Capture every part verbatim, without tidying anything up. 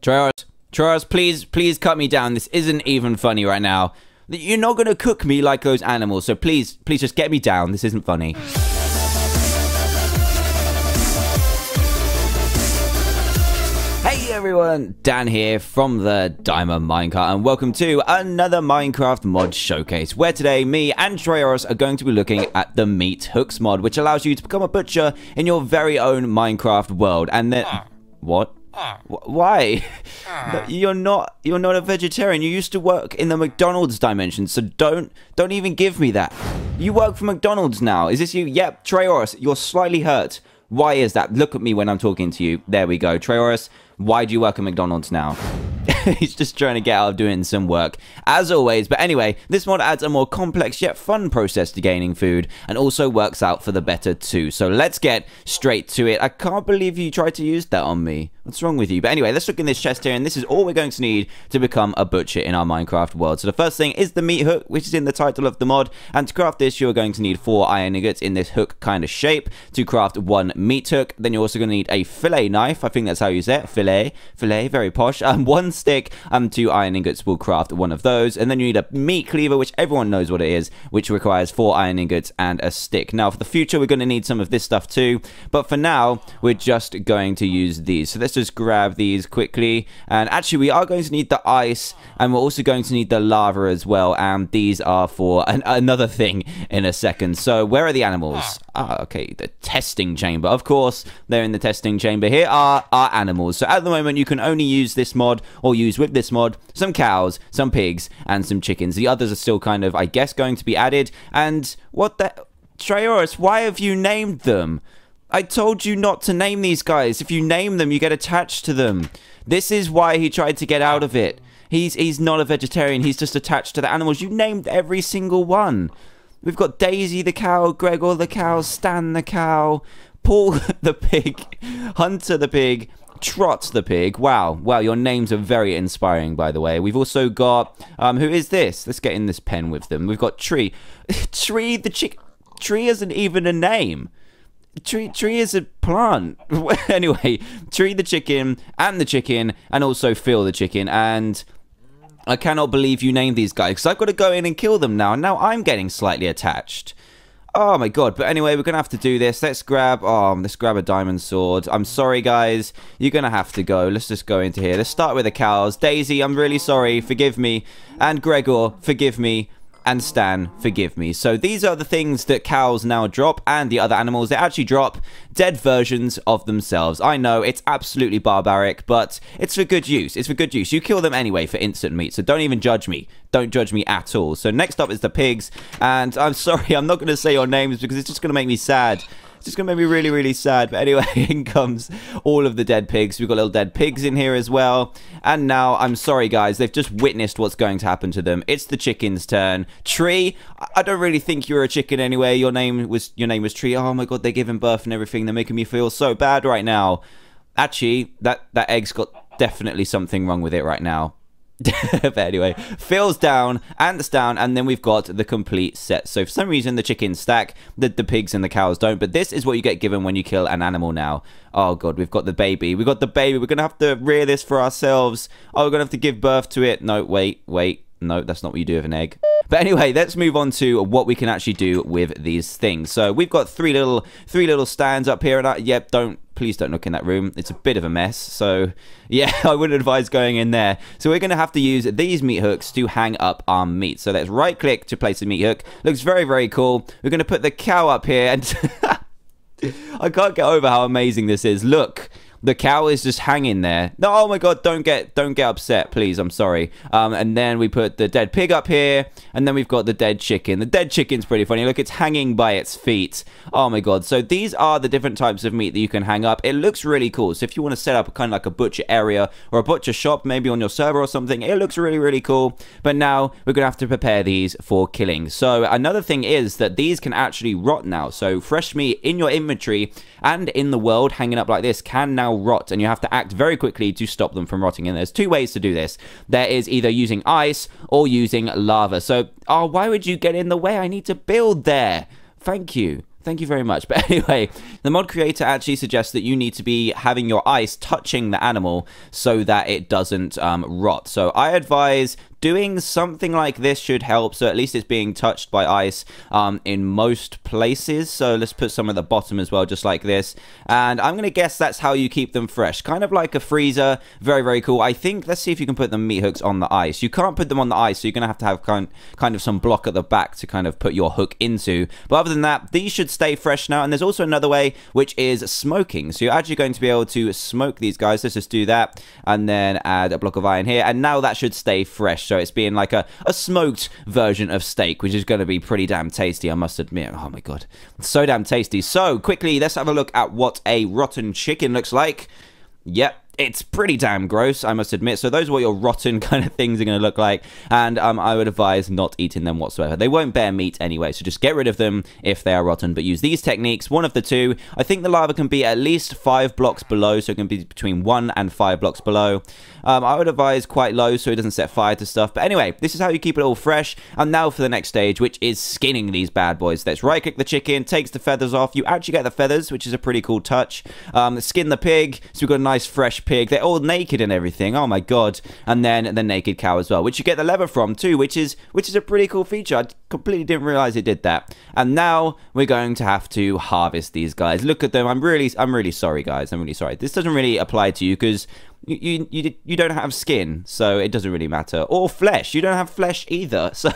Trayaurus, Trayaurus, please, please cut me down. This isn't even funny right now. You're not going to cook me like those animals, so please, please just get me down. This isn't funny. Hey everyone, Dan here from the Diamond Minecart, and welcome to another Minecraft mod showcase, where today me and Trayaurus are going to be looking at the Meat Hooks mod, which allows you to become a butcher in your very own Minecraft world, and then... What? Why? You're not you're not a vegetarian. You used to work in the McDonald's dimension, so don't don't even give me that. You work for McDonald's now. Is this you? Yep, Trayaurus, you're slightly hurt. Why is that? Look at me when I'm talking to you. There we go. Trayaurus, why do you work at McDonald's now? He's just trying to get out of doing some work, as always. But anyway, this mod adds a more complex yet fun process to gaining food, and also works out for the better too. So let's get straight to it. I can't believe you tried to use that on me. What's wrong with you? But anyway, let's look in this chest here, and this is all we're going to need to become a butcher in our Minecraft world. So the first thing is the meat hook, which is in the title of the mod. And to craft this, you're going to need four iron ingots in this hook kind of shape to craft one meat hook. Then you're also going to need a fillet knife. I think that's how you say it. Fillet. Fillet. Very posh. Um, one stick and two iron ingots will craft one of those. And then you need a meat cleaver, which everyone knows what it is, which requires four iron ingots and a stick. Now, for the future, we're going to need some of this stuff too. But for now, we're just going to use these. So let's just grab these quickly. And actually, we are going to need the ice, and we're also going to need the lava as well. And these are for an another thing in a second. So where are the animals? Ah, okay, the testing chamber. Of course, they're in the testing chamber. Here are our animals. So at the moment, you can only use this mod, or use with this mod, some cows, some pigs, and some chickens. The others are still kind of, I guess, going to be added. And what the... Trayaurus, why have you named them? I told you not to name these guys. If you name them, you get attached to them. This is why he tried to get out of it. He's, he's not a vegetarian. He's just attached to the animals. You named every single one. We've got Daisy the cow, Gregor the cow, Stan the cow, Paul the pig, Hunter the pig, Trot the pig. Wow. Wow, your names are very inspiring, by the way. We've also got... Um, who is this? Let's get in this pen with them. We've got Tree. Tree the chick... Tree isn't even a name. Tree, tree is a plant. Anyway, Tree the chicken, and the chicken, and also Phil the chicken, and... I cannot believe you named these guys, because I've got to go in and kill them now, and now I'm getting slightly attached. Oh my god, but anyway, we're going to have to do this. Let's grab, oh, let's grab a diamond sword. I'm sorry, guys. You're going to have to go. Let's just go into here. Let's start with the cows. Daisy, I'm really sorry. Forgive me. And Gregor, forgive me. And Stan, forgive me. So these are the things that cows now drop, and the other animals. They actually drop dead versions of themselves. I know, it's absolutely barbaric, but it's for good use. It's for good use. You kill them anyway for instant meat, so don't even judge me. Don't judge me at all. So next up is the pigs, and I'm sorry, I'm not going to say your names because it's just going to make me sad. It's just going to make me really, really sad. But anyway, in comes all of the dead pigs. We've got little dead pigs in here as well. And now, I'm sorry, guys. They've just witnessed what's going to happen to them. It's the chicken's turn. Tree, I don't really think you're a chicken anyway. Your name was your name was Tree. Oh, my God, they're giving birth and everything. They're making me feel so bad right now. Actually, that, that egg's got definitely something wrong with it right now. But anyway, Phil's down, and it's down, and then we've got the complete set. So for some reason, the chickens stack, the, the pigs and the cows don't, but this is what you get given when you kill an animal now. Oh god, we've got the baby. We've got the baby. We're going to have to rear this for ourselves. Oh, we're going to have to give birth to it. No, wait, wait. No, that's not what you do with an egg. But anyway, let's move on to what we can actually do with these things. So we've got three little three little stands up here. And I, yep, don't, please don't look in that room. It's a bit of a mess. So yeah, I wouldn't advise going in there. So we're going to have to use these meat hooks to hang up our meat. So let's right click to place a meat hook. Looks very, very cool. We're going to put the cow up here. And I can't get over how amazing this is. Look. The cow is just hanging there. No, oh my god, don't get don't get upset, please. I'm sorry. Um, and then we put the dead pig up here, and then we've got the dead chicken. The dead chicken's pretty funny. Look, it's hanging by its feet. Oh my god. So these are the different types of meat that you can hang up. It looks really cool. So if you want to set up a kind of like a butcher area or a butcher shop, maybe on your server or something, it looks really, really cool. But now we're gonna have to prepare these for killing. So another thing is that these can actually rot now. So fresh meat in your inventory and in the world hanging up like this can now rot, and you have to act very quickly to stop them from rotting. And there's two ways to do this. There is either using ice or using lava. So, oh, why would you get in the way? I need to build there. Thank you. Thank you very much. But anyway, the mod creator actually suggests that you need to be having your ice touching the animal so that it doesn't um, rot. So I advise doing something like this should help. So at least it's being touched by ice um, in most places. So let's put some at the bottom as well, just like this. And I'm going to guess that's how you keep them fresh. Kind of like a freezer. Very, very cool. I think, let's see if you can put the meat hooks on the ice. You can't put them on the ice, so you're going to have to have kind, kind of some block at the back to kind of put your hook into. But other than that, these should stay fresh now. And there's also another way, which is smoking. So you're actually going to be able to smoke these guys. Let's just do that and then add a block of iron here, and now that should stay fresh. So it's being like a, a smoked version of steak, which is going to be pretty damn tasty, I must admit. Oh my god, it's so damn tasty. So quickly, let's have a look at what a rotten chicken looks like. Yep, it's pretty damn gross, I must admit. So those are what your rotten kind of things are going to look like. And um, I would advise not eating them whatsoever. They won't bear meat anyway, so just get rid of them if they are rotten. But use these techniques, one of the two. I think the lava can be at least five blocks below, so it can be between one and five blocks below. Um, I would advise quite low so it doesn't set fire to stuff. But anyway, this is how you keep it all fresh. And now for the next stage, which is skinning these bad boys. Let's right-click the chicken, takes the feathers off. You actually get the feathers, which is a pretty cool touch. Um, skin the pig, so we've got a nice fresh pig. Pig. They're all naked and everything. Oh my god. And then the naked cow as well, which you get the leather from too, which is which is a pretty cool feature. I completely didn't realize it did that. And now we're going to have to harvest these guys. Look at them. I'm really I'm really sorry guys. I'm really sorry. This doesn't really apply to you because You, you you don't have skin, so it doesn't really matter. Or flesh. You don't have flesh either, so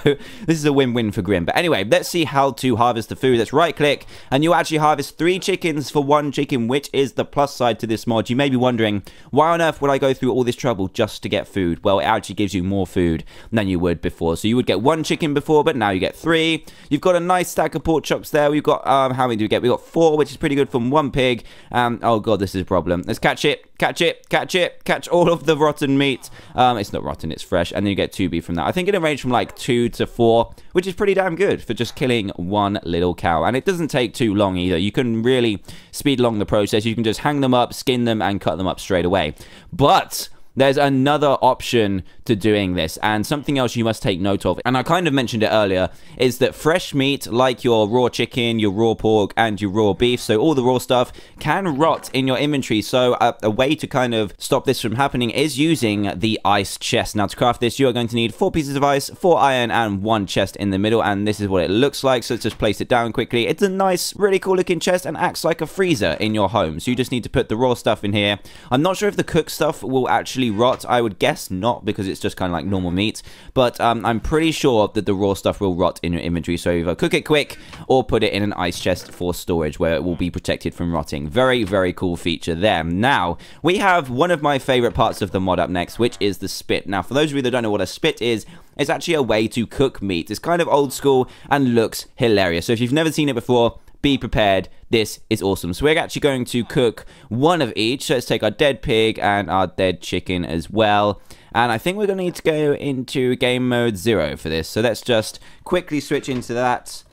this is a win-win for Grim. But anyway, let's see how to harvest the food. Let's right-click, and you actually harvest three chickens for one chicken, which is the plus side to this mod. You may be wondering, why on earth would I go through all this trouble just to get food? Well, it actually gives you more food than you would before. So you would get one chicken before, but now you get three. You've got a nice stack of pork chops there. We've got, um, how many do we get? We've got four, which is pretty good from one pig. Um, oh, God, this is a problem. Let's catch it, catch it, catch it. Catch all of the rotten meat. Um, it's not rotten, it's fresh. And then you get two B from that. I think it ranged from like two to four, which is pretty damn good for just killing one little cow. And it doesn't take too long either. You can really speed along the process. You can just hang them up, skin them, and cut them up straight away. But there's another option to doing this, and something else you must take note of, and I kind of mentioned it earlier, is that fresh meat, like your raw chicken, your raw pork, and your raw beef, so all the raw stuff, can rot in your inventory. So a, a way to kind of stop this from happening is using the ice chest. Now to craft this, you are going to need four pieces of ice, four iron, and one chest in the middle, and this is what it looks like. So let's just place it down quickly. It's a nice, really cool looking chest, and acts like a freezer in your home. So you just need to put the raw stuff in here. I'm not sure if the cooked stuff will actually rot. I would guess not, because it's just kind of like normal meat, but um, I'm pretty sure that the raw stuff will rot in your inventory, so either cook it quick or put it in an ice chest for storage where it will be protected from rotting. Very, very cool feature there. Now, we have one of my favorite parts of the mod up next, which is the spit. Now, for those of you that don't know what a spit is, it's actually a way to cook meat. It's kind of old school and looks hilarious. So if you've never seen it before, be prepared. This is awesome. So we're actually going to cook one of each. So let's take our dead pig and our dead chicken as well. And I think we're going to need to go into game mode zero for this. So let's just quickly switch into that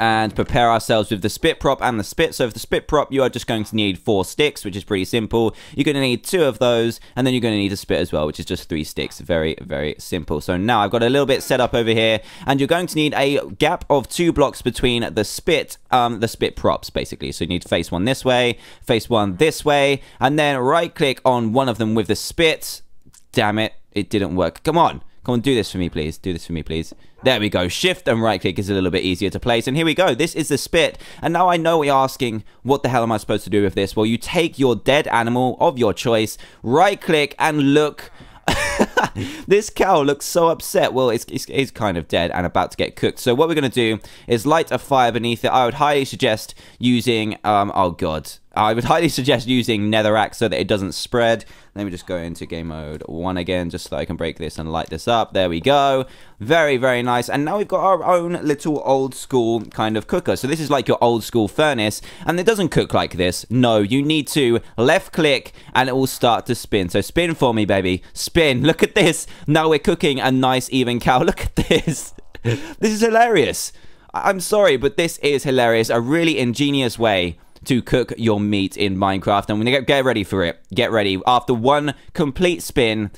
and prepare ourselves with the spit prop and the spit. So for the spit prop, you are just going to need four sticks, which is pretty simple. You're going to need two of those, and then you're going to need a spit as well, which is just three sticks. Very, very simple. So now I've got a little bit set up over here, and you're going to need a gap of two blocks between the spit, um, the spit props, basically. So you need to face one this way, face one this way, and then right-click on one of them with the spit. Damn it, it didn't work. Come on. Come on, do this for me, please. Do this for me, please. There we go. Shift and right-click is a little bit easier to place. And here we go. This is the spit. And now I know what you're asking, what the hell am I supposed to do with this? Well, you take your dead animal of your choice, right-click, and look. This cow looks so upset. Well, it's, it's, it's kind of dead and about to get cooked. So what we're going to do is light a fire beneath it. I would highly suggest using, um, oh God. I would highly suggest using netherrack so that it doesn't spread. Let me just go into game mode one again, just so I can break this and light this up. There we go. Very, very nice. And now we've got our own little old school kind of cooker. So this is like your old school furnace, and it doesn't cook like this. No, you need to left click and it will start to spin. So spin for me, baby. Spin. Look at this. Now we're cooking a nice even cow. Look at this. This is hilarious. I'm sorry, but this is hilarious. A really ingenious way to cook your meat in Minecraft. And when you get ready for it, get ready. After one complete spin,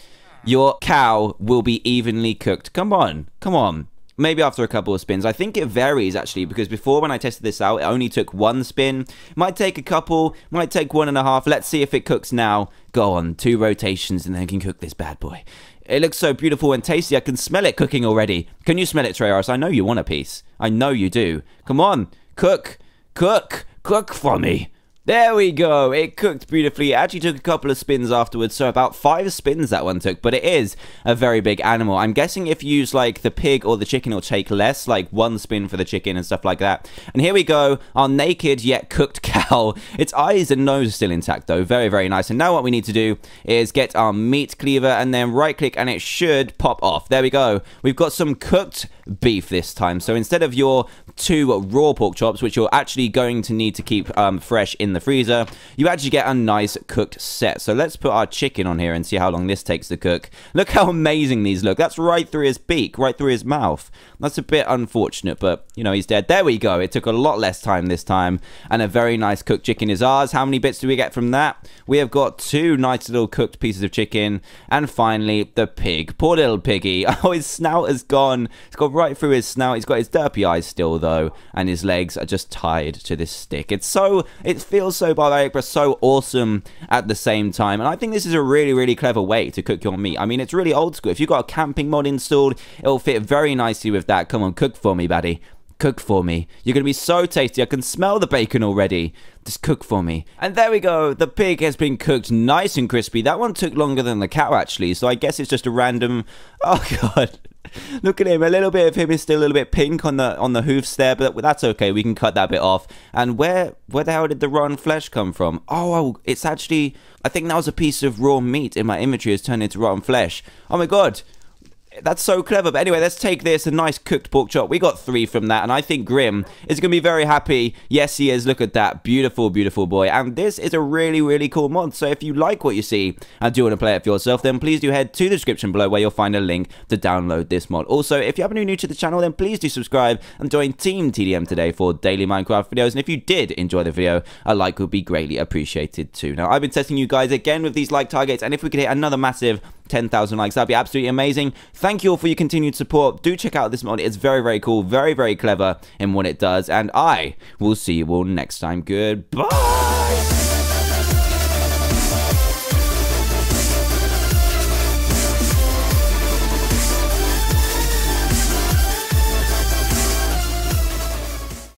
your cow will be evenly cooked. Come on, come on. maybe after a couple of spins. I think it varies actually, because before when I tested this out, it only took one spin. Might take a couple, might take one and a half. Let's see if it cooks now. Go on, two rotations and then I can cook this bad boy. It looks so beautiful and tasty. I can smell it cooking already. Can you smell it, Trayaurus? I know you want a piece. I know you do. Come on, cook, cook, cook for me. There we go. It cooked beautifully. It actually took a couple of spins afterwards, so about five spins that one took, but it is a very big animal. I'm guessing if you use, like, the pig or the chicken, it'll take less, like, one spin for the chicken and stuff like that. And here we go, our naked yet cooked cow. Its eyes and nose are still intact, though. Very, very nice. And now what we need to do is get our meat cleaver and then right-click, and it should pop off. There we go. We've got some cooked beef this time. So instead of your two raw pork chops, which you're actually going to need to keep um, fresh in the freezer, you actually get a nice cooked set. So let's put our chicken on here and see how long this takes to cook. Look how amazing these look. That's right through his beak, right through his mouth. That's a bit unfortunate, but you know, he's dead. There we go. It took a lot less time this time, and a very nice cooked chicken is ours. How many bits do we get from that? We have got two nice little cooked pieces of chicken, and finally the pig. Poor little piggy. Oh, his snout is gone. It's gone right through his snout. He's got his derpy eyes still though, and his legs are just tied to this stick. It's so, it feels so barbaric but so awesome at the same time, and I think this is a really really clever way to cook your meat. I mean, it's really old school. If you've got a camping mod installed, it'll fit very nicely with that. Come on, cook for me, baddie. Cook for me. You're gonna be so tasty. I can smell the bacon already. Just cook for me. And there we go. The pig has been cooked nice and crispy. That one took longer than the cow actually, so I guess it's just a random... Oh god. Look at him. A little bit of him is still a little bit pink on the on the hoofs there, but that's okay. We can cut that bit off. And where where the hell did the rotten flesh come from? Oh, it's actually... I think that was a piece of raw meat in my inventory has turned into rotten flesh. Oh my god. That's so clever. But anyway, let's take this, a nice cooked pork chop. We got three from that, and I think Grim is going to be very happy. Yes, he is. Look at that. Beautiful, beautiful boy. And this is a really, really cool mod. So if you like what you see and do want to play it for yourself, then please do head to the description below where you'll find a link to download this mod. Also, if you happen to be new to the channel, then please do subscribe and join Team T D M today for daily Minecraft videos. And if you did enjoy the video, a like would be greatly appreciated too. Now, I've been testing you guys again with these like targets, and if we could hit another massive ten thousand likes, that'd be absolutely amazing. Thank you all for your continued support. Do check out this mod. It's very, very cool, very, very clever in what it does, and I will see you all next time. Goodbye!